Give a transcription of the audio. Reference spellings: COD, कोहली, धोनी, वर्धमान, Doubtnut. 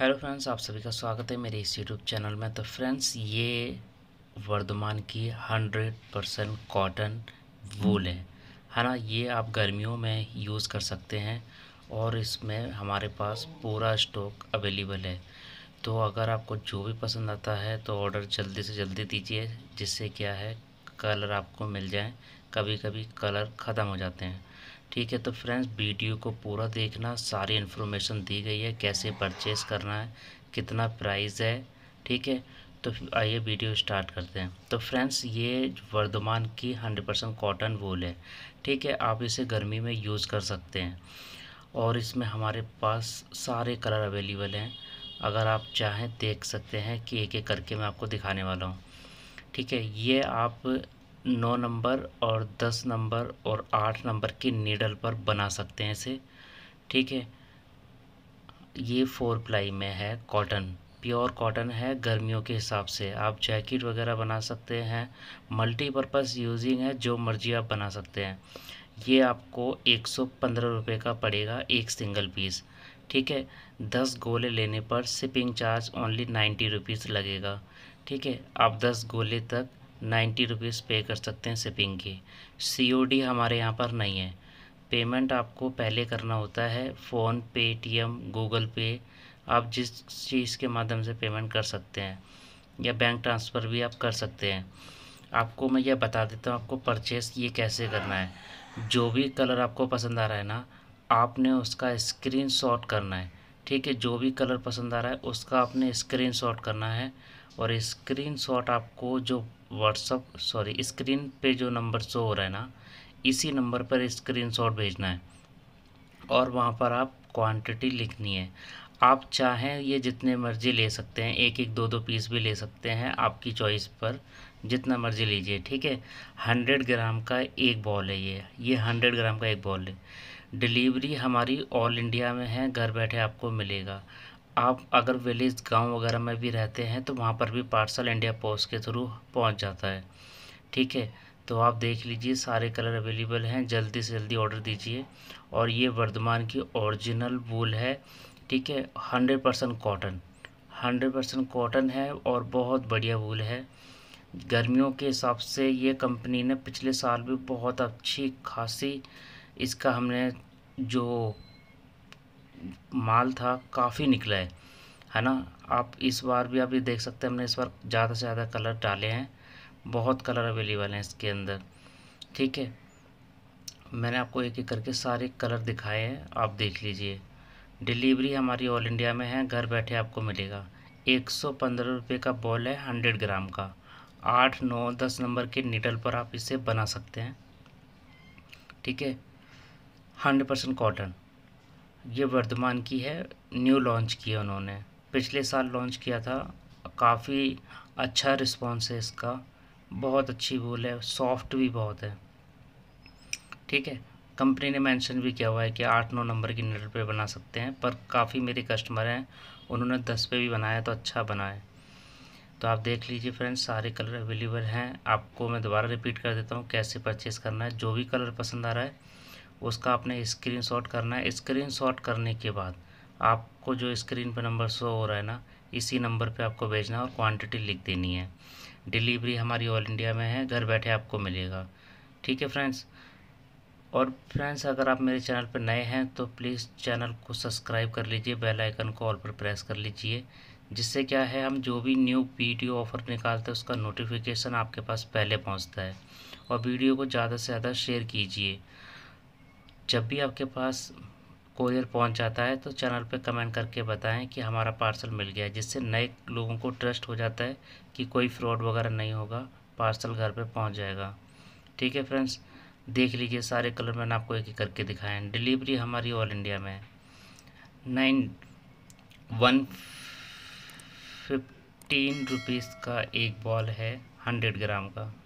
Hello friends, आप सभी का स्वागत है मेरे इस यूट्यूब चैनल में। तो फ्रेंड्स, ये वर्धमान की 100% कॉटन वूल है ना। ये आप गर्मियों में यूज़ कर सकते हैं और इसमें हमारे पास पूरा स्टॉक अवेलेबल है। तो अगर आपको जो भी पसंद आता है तो ऑर्डर जल्दी से जल्दी दीजिए, जिससे क्या है कलर आपको मिल जाए। कभी कभी कलर ख़त्म हो जाते हैं, ठीक है। तो फ्रेंड्स, वीडियो को पूरा देखना, सारी इन्फॉर्मेशन दी गई है, कैसे परचेस करना है, कितना प्राइस है, ठीक है। तो आइए वीडियो स्टार्ट करते हैं। तो फ्रेंड्स, ये वर्धमान की 100% कॉटन वूल है, ठीक है। आप इसे गर्मी में यूज़ कर सकते हैं और इसमें हमारे पास सारे कलर अवेलेबल हैं। अगर आप चाहें देख सकते हैं कि एक एक करके मैं आपको दिखाने वाला हूँ, ठीक है। ये आप 9 नंबर और 10 नंबर और 8 नंबर की नीडल पर बना सकते हैं इसे, ठीक है। ये 4 प्लाई में है, कॉटन, प्योर कॉटन है। गर्मियों के हिसाब से आप जैकेट वगैरह बना सकते हैं, मल्टीपर्पस यूजिंग है, जो मर्जी आप बना सकते हैं। ये आपको 115 रुपये का पड़ेगा एक सिंगल पीस, ठीक है। 10 गोले लेने पर शिपिंग चार्ज ओनली 90 रुपीज़ लगेगा, ठीक है। आप 10 गोले तक 90 रुपीज़ पे कर सकते हैं शिपिंग की। COD हमारे यहाँ पर नहीं है। पेमेंट आपको पहले करना होता है, फ़ोन पे, TM, गूगल पे, आप जिस चीज़ के माध्यम से पेमेंट कर सकते हैं, या बैंक ट्रांसफ़र भी आप कर सकते हैं। आपको मैं यह बता देता हूँ आपको परचेस ये कैसे करना है। जो भी कलर आपको पसंद आ रहा है ना, आपने उसका स्क्रीनशॉट करना है, ठीक है। जो भी कलर पसंद आ रहा है उसका आपने स्क्रीनशॉट करना है, और स्क्रीनशॉट आपको जो स्क्रीन पे जो नंबर शो हो रहा है ना, इसी नंबर पर स्क्रीनशॉट भेजना है और वहाँ पर आप क्वांटिटी लिखनी है। आप चाहें ये जितने मर्ज़ी ले सकते हैं, एक एक दो पीस भी ले सकते हैं, आपकी चॉइस पर जितना मर्ज़ी लीजिए, ठीक है। 100 ग्राम का एक बॉल है ये 100 ग्राम का एक बॉल है। डिलीवरी हमारी ऑल इंडिया में है, घर बैठे आपको मिलेगा। आप अगर विलेज गांव वगैरह में भी रहते हैं तो वहां पर भी पार्सल इंडिया पोस्ट के थ्रू पहुंच जाता है, ठीक है। तो आप देख लीजिए, सारे कलर अवेलेबल हैं, जल्दी से जल्दी ऑर्डर दीजिए। और ये वर्धमान की ओरिजिनल वूल है, ठीक है। 100% कॉटन, 100% कॉटन है और बहुत बढ़िया वूल है। गर्मियों के हिसाब से ये कंपनी ने पिछले साल भी बहुत अच्छी खासी इसका हमने जो माल था काफ़ी निकला है ना। आप इस बार भी आप ये देख सकते हैं, हमने इस बार ज़्यादा से ज़्यादा कलर डाले हैं, बहुत कलर अवेलेबल हैं इसके अंदर, ठीक है। मैंने आपको एक एक करके सारे कलर दिखाए हैं, आप देख लीजिए। डिलीवरी हमारी ऑल इंडिया में है, घर बैठे आपको मिलेगा। 115 रुपये का बॉल है, 100 ग्राम का। 8, 9, 10 नंबर के नीडल पर आप इसे बना सकते हैं, ठीक है। 100% कॉटन, ये वर्धमान की है, न्यू लॉन्च किया उन्होंने, पिछले साल लॉन्च किया था। काफ़ी अच्छा रिस्पॉन्स है इसका, बहुत अच्छी वूल है, सॉफ्ट भी बहुत है, ठीक है। कंपनी ने मेंशन भी किया हुआ है कि 8, 9 नंबर की नीडल पे बना सकते हैं, पर काफ़ी मेरे कस्टमर हैं, उन्होंने 10 पे भी बनाया तो अच्छा बना है। तो आप देख लीजिए फ्रेंड्स, सारे कलर अवेलेबल हैं। आपको मैं दोबारा रिपीट कर देता हूँ कैसे परचेज़ करना है। जो भी कलर पसंद आ रहा है उसका आपने स्क्रीनशॉट करना है। स्क्रीनशॉट करने के बाद आपको जो स्क्रीन पर नंबर शो हो रहा है ना, इसी नंबर पे आपको भेजना है और क्वांटिटी लिख देनी है। डिलीवरी हमारी ऑल इंडिया में है, घर बैठे आपको मिलेगा, ठीक है फ्रेंड्स। और फ्रेंड्स, अगर आप मेरे चैनल पर नए हैं तो प्लीज़ चैनल को सब्सक्राइब कर लीजिए, बेल आइकन को ऑल पर प्रेस कर लीजिए, जिससे क्या है हम जो भी न्यू वीडियो ऑफ़र निकालते हैं उसका नोटिफिकेशन आपके पास पहले पहुँचता है। और वीडियो को ज़्यादा से ज़्यादा शेयर कीजिए। जब भी आपके पास कोरियर पहुंच जाता है तो चैनल पे कमेंट करके बताएं कि हमारा पार्सल मिल गया है, जिससे नए लोगों को ट्रस्ट हो जाता है कि कोई फ्रॉड वगैरह नहीं होगा, पार्सल घर पे पहुंच जाएगा, ठीक है फ्रेंड्स। देख लीजिए, सारे कलर मैंने आपको एक एक करके दिखाए हैं। डिलीवरी हमारी ऑल इंडिया में है। 915 रुपीज़ का एक बॉल है, 100 ग्राम का।